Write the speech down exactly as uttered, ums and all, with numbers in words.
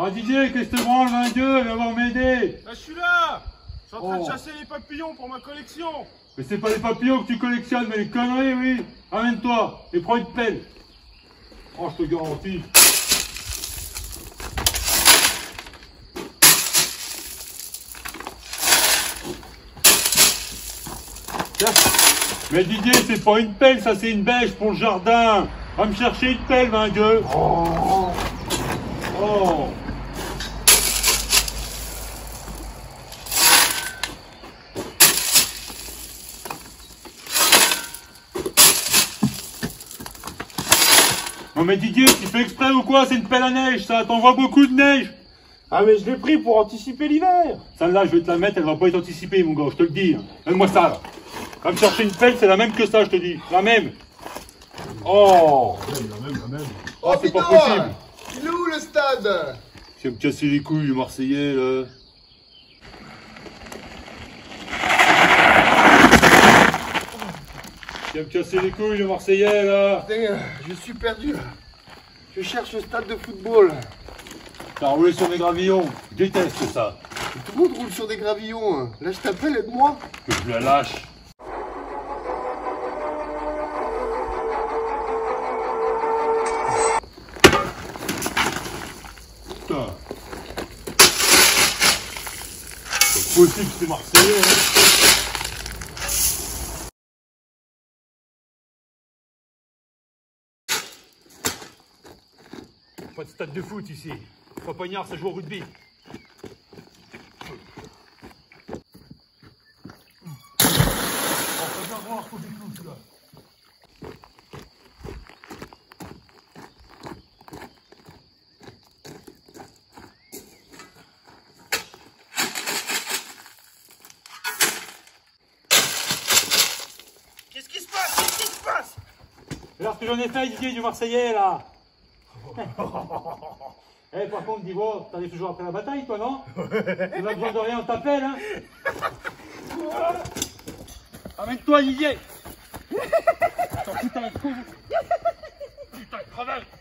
Ah Didier, qu'est-ce que te branle vingt-deux? Viens voir m'aider. Bah, je suis là. Je suis en train oh. de chasser les papillons pour ma collection. Mais c'est pas les papillons que tu collectionnes, mais les conneries, oui. Amène-toi et prends une pelle. Oh, je te garantis. Mais Didier, c'est pas une pelle, ça c'est une bêche pour le jardin. Va me chercher une pelle, vingt gueux. Oh. Oh. Non mais Didier, tu fais exprès ou quoi? C'est une pelle à neige, ça t'envoie beaucoup de neige. Ah mais je l'ai pris pour anticiper l'hiver. Celle-là, je vais te la mettre, elle va pas être anticipée, mon gars, je te le dis. Donne-moi ça, là. Va me chercher une pelle, c'est la même que ça, je te dis. La même. Oh. La même, la même. Oh, c'est pas possible. Il est où le stade? Tu vas me casser les couilles, le Marseillais, là. Tu vas me casser les couilles, le Marseillais, là. Putain, je suis perdu. Je cherche le stade de football. T'as roulé sur des gravillons. Je déteste ça. Tout le monde roule sur des gravillons. Lâche ta pelle, aide-moi. Que je la lâche. C'est possible que c'est Marseillais, hein. Pas de stade de foot ici. Papagnard, ça joue au rugby. Qu'est-ce qui se passe? Qu'est-ce qui se passe? Alors ce que j'en ai fait, Didier, du Marseillais, là. Eh, hey, par contre, dis bon, t'arrives toujours après la bataille, toi, non? On a besoin de rien, on t'appelle, hein. Amène-toi, Didier. Putain, putain, putain, travail.